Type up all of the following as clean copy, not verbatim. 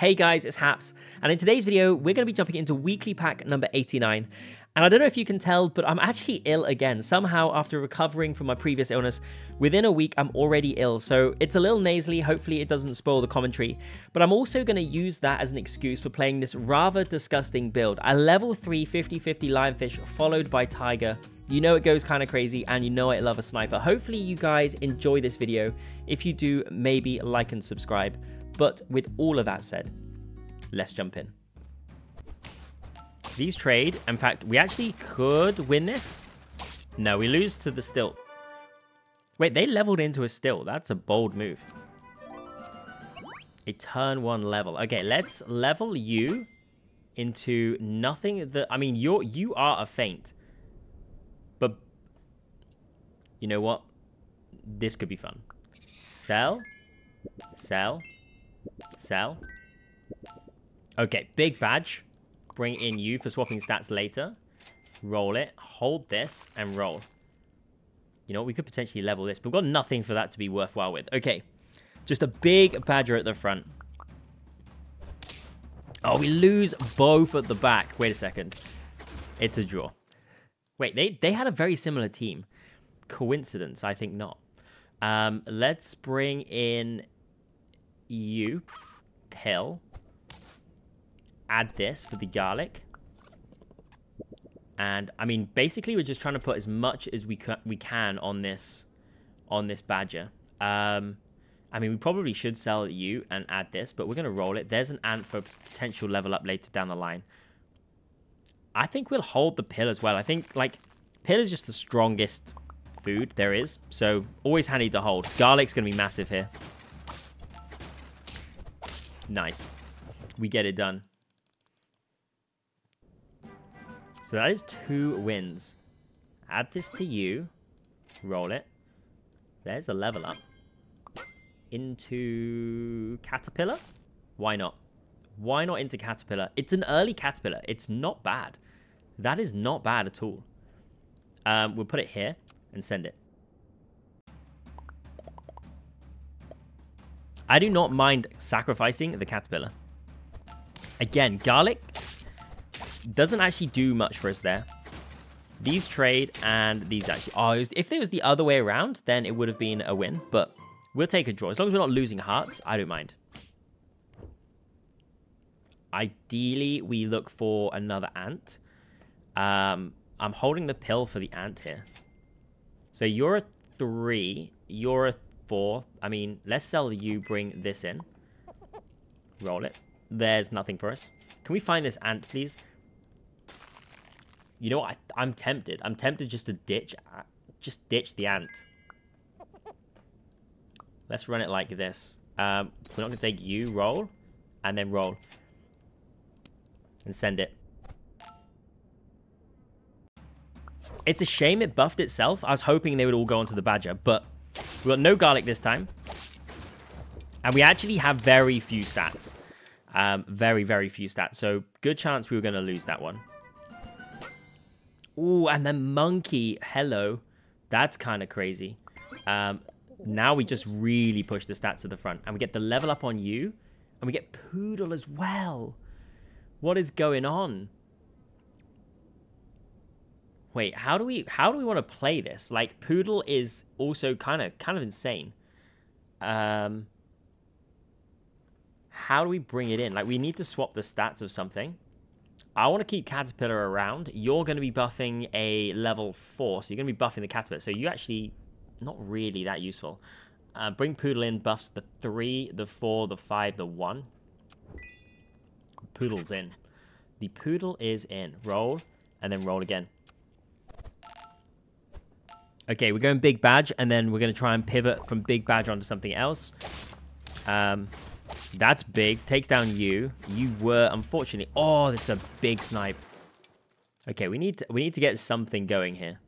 Hey guys, it's Haps, and in today's video, we're going to be jumping into weekly pack number 89. And I don't know if you can tell, but I'm actually ill again. Somehow, after recovering from my previous illness, within a week, I'm already ill. So it's a little nasally. Hopefully, it doesn't spoil the commentary. But I'm also going to use that as an excuse for playing this rather disgusting build. A level 3 50-50 Lionfish followed by Tiger. You know it goes kind of crazy, and you know I love a sniper. Hopefully, you guys enjoy this video. If you do, maybe like and subscribe. But with all of that said, let's jump in. These trade. In fact, we actually could win this. No, we lose to the stilt. Wait, they leveled into a stilt. That's a bold move. A turn one level. Okay, let's level you into nothing. That I mean, you are a feint. But you know what? This could be fun. Sell. Sell. Sell. Okay, big badge. Bring in you for swapping stats later. Roll it. Hold this and roll. You know what? We could potentially level this, but we've got nothing for that to be worthwhile with. Okay. Just a big badger at the front. Oh, we lose both at the back. Wait a second. It's a draw. Wait, they had a very similar team. Coincidence? I think not. Let's bring in you. Pill. Add this for the garlic. And I mean, basically we're just trying to put as much as we can on this badger. I mean, we probably should sell you and add this, but we're going to roll it. There's an ant for potential level up later down the line. I think we'll hold the pill as well. I think like pill is just the strongest food there is. So always handy to hold. Garlic's going to be massive here. Nice. We get it done. So that is 2 wins. Add this to you. Roll it. There's a level up. Into Caterpillar? Why not? Why not into Caterpillar? It's an early Caterpillar. It's not bad. That is not bad at all. We'll put it here and send it. I do not mind sacrificing the Caterpillar. Again, garlic doesn't actually do much for us there. These trade and these actually... Oh, if it was the other way around, then it would have been a win. But we'll take a draw. As long as we're not losing hearts, I don't mind. Ideally, we look for another ant. I'm holding the pill for the ant here. So you're a 3. You're a 4. I mean, let's sell you, bring this in. Roll it. There's nothing for us. Can we find this ant, please? You know what? I'm tempted. I'm tempted just to ditch. Just ditch the ant. Let's run it like this. We're not going to take you, roll, and then roll. And send it. It's a shame it buffed itself. I was hoping they would all go onto the badger, but we've got no garlic this time. And we actually have very few stats. Very, very few stats. So good chance we were going to lose that one. Ooh, and the monkey. Hello. That's kind of crazy. Now we just really push the stats to the front. And we get the level up on you. And we get poodle as well. What is going on? Wait, how do we want to play this? Like, poodle is also kind of insane. How do we bring it in? Like, we need to swap the stats of something. I want to keep Caterpillar around. You're going to be buffing a level 4, so you're going to be buffing the Caterpillar. So you're actually not really that useful. Bring Poodle in, buffs the 3, the 4, the 5, the 1. Poodle's in. The Poodle is in. Roll, and then roll again. Okay, we're going Big Badge, and then we're going to try and pivot from Big Badge onto something else. That's big. Takes down you. You were, unfortunately... Oh, that's a big snipe. Okay, we need to get something going here.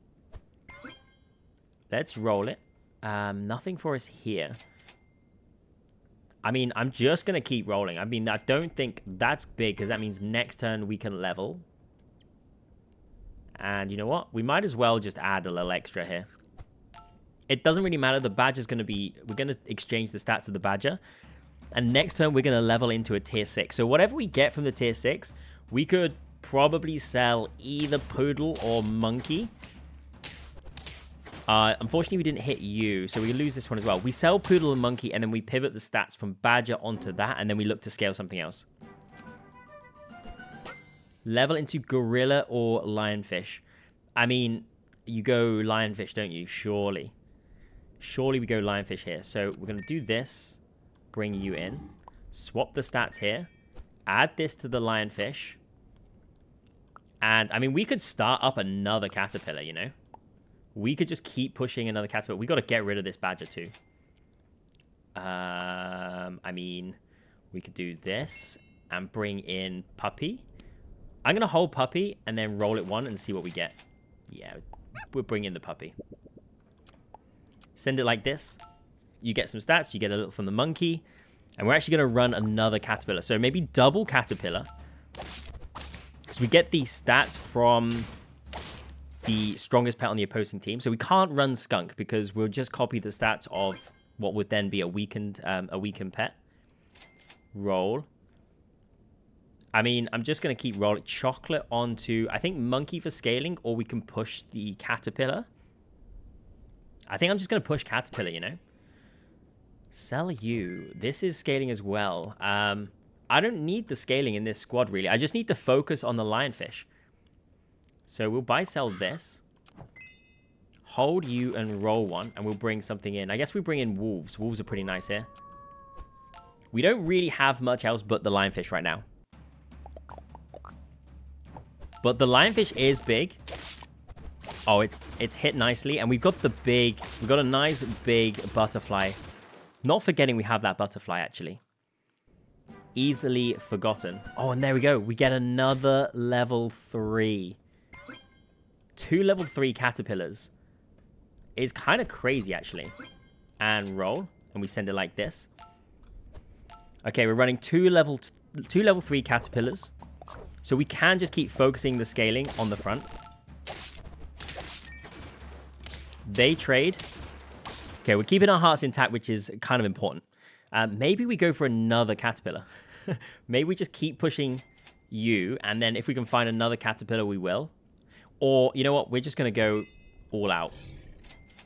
Let's roll it. Nothing for us here. I mean, I'm just going to keep rolling. I mean, I don't think that's big, because that means next turn we can level. And you know what? We might as well just add a little extra here. It doesn't really matter. The badger's going to be... We're going to exchange the stats of the badger. and next turn we're going to level into a tier 6. So whatever we get from the tier 6, we could probably sell either Poodle or Monkey. Unfortunately, we didn't hit you, so we lose this one as well. We sell Poodle and Monkey, and then we pivot the stats from Badger onto that, and then we look to scale something else. Level into Gorilla or Lionfish. I mean, you go Lionfish, don't you? Surely. Surely we go Lionfish here. So we're going to do this, bring you in, swap the stats here, add this to the Lionfish. And, I mean, we could start up another Caterpillar, you know? We could just keep pushing another Caterpillar. We got to get rid of this Badger too. I mean, we could do this and bring in Puppy. I'm going to hold Puppy and then roll it one and see what we get. Yeah, we'll bring in the Puppy. Send it like this. You get some stats. You get a little from the Monkey. And we're actually going to run another Caterpillar. So maybe double Caterpillar. So we get these stats from the strongest pet on the opposing team. So we can't run Skunk because we'll just copy the stats of what would then be a weakened pet. Roll. I mean, I'm just going to keep rolling Chocolate onto, I think, Monkey for scaling, or we can push the Caterpillar. I think I'm just going to push Caterpillar, you know? Sell you. This is scaling as well. I don't need the scaling in this squad, really. I just need to focus on the Lionfish. So we'll buy, sell this. Hold you and roll one, and we'll bring something in. I guess we bring in Wolves. Wolves are pretty nice here. We don't really have much else but the Lionfish right now. But the Lionfish is big. Oh, it's hit nicely. And we've got the big... We've got a nice big Butterfly. Not forgetting we have that Butterfly, actually. Easily forgotten. Oh, and there we go. We get another level 3. Two level 3 Caterpillars. It's kind of crazy, actually. And roll. And we send it like this. Okay, we're running two level 3 Caterpillars. So we can just keep focusing the scaling on the front. They trade. Okay, we're keeping our hearts intact, which is kind of important. Maybe we go for another Caterpillar. Maybe we just keep pushing you, and then if we can find another Caterpillar, we will. Or, you know what? We're just going to go all out.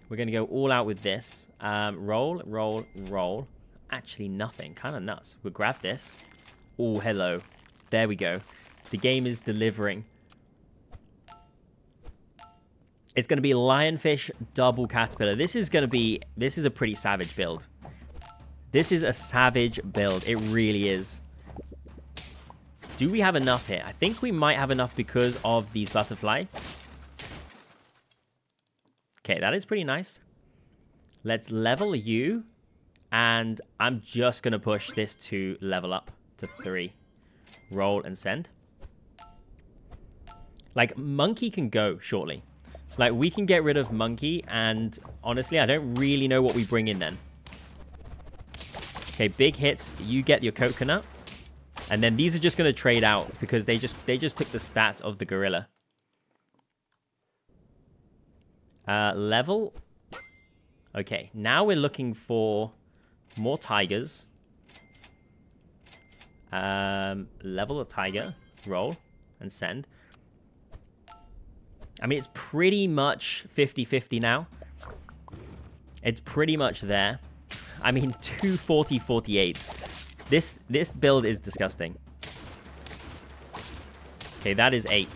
We're going to go all out with this. Roll, roll, roll. Actually, nothing. Kind of nuts. We'll grab this. Oh, hello. There we go. The game is delivering. It's going to be Lionfish, double Caterpillar. This is a pretty savage build. This is a savage build. It really is. Do we have enough here? I think we might have enough because of these Butterfly. Okay, that is pretty nice. Let's level you. And I'm just going to push this to level up to 3. Roll and send. Like, Monkey can go shortly. Like, we can get rid of Monkey, and honestly, I don't really know what we bring in then. Okay, big hits. You get your coconut. And then these are just going to trade out because they just took the stats of the Gorilla. Level. Okay, now we're looking for more Tigers. Level a Tiger. Roll and send. I mean, it's pretty much 50-50 now. It's pretty much there. I mean, 240-48s. This build is disgusting. Okay, that is 8.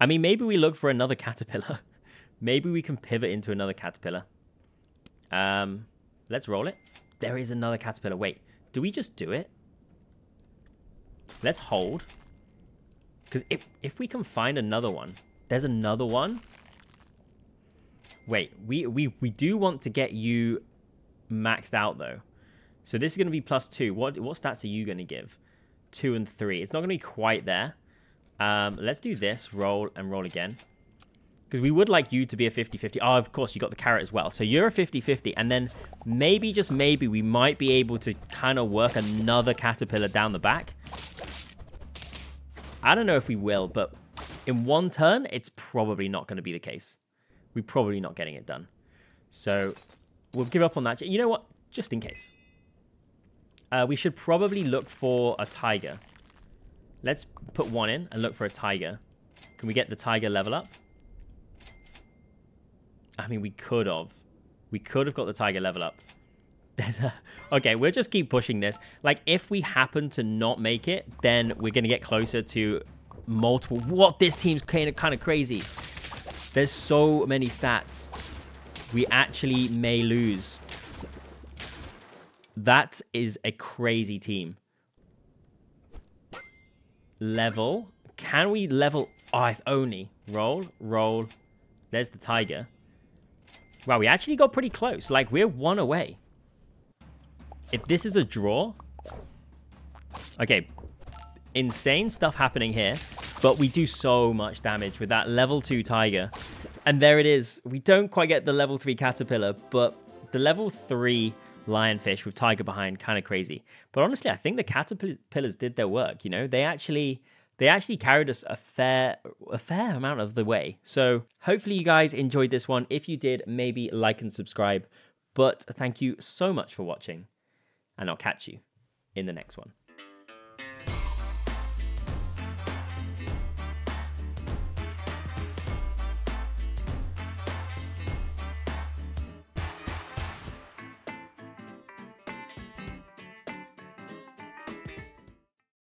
I mean, maybe we look for another Caterpillar. Maybe we can pivot into another Caterpillar. Let's roll it. There is another Caterpillar. Wait, do we just do it? Let's hold. Because if we can find another one... There's another one. Wait, we do want to get you maxed out, though. So this is going to be plus 2. What stats are you going to give? 2 and 3. It's not going to be quite there. Let's do this. Roll and roll again. Because we would like you to be a 50-50. Oh, of course, you got the carrot as well. So you're a 50-50. And then maybe, just maybe, we might be able to kind of work another Caterpillar down the back. I don't know if we will, but... In one turn, it's probably not going to be the case. We're probably not getting it done. So we'll give up on that. You know what? Just in case. We should probably look for a tiger. Let's put one in and look for a tiger. Can we get the tiger level up? I mean, we could have. We could have got the tiger level up. There's a... Okay, we'll just keep pushing this. Like, if we happen to not make it, then we're going to get closer to multiple... What? This team's kind of crazy. There's so many stats. We actually may lose. That is a crazy team. Level. Can we level... Oh, if only. Roll, roll. There's the tiger. Wow, we actually got pretty close. Like, we're one away. If this is a draw... Okay. Insane stuff happening here. But we do so much damage with that level 2 tiger. And there it is. We don't quite get the level 3 caterpillar, but the level 3 lionfish with tiger behind, kind of crazy. But honestly, I think the caterpillars did their work, you know? They actually carried us a fair amount of the way. So hopefully you guys enjoyed this one. If you did, maybe like and subscribe. But thank you so much for watching, and I'll catch you in the next one.